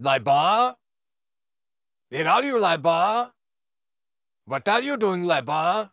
Laiba? Where are you, Laiba? What are you doing, Laiba?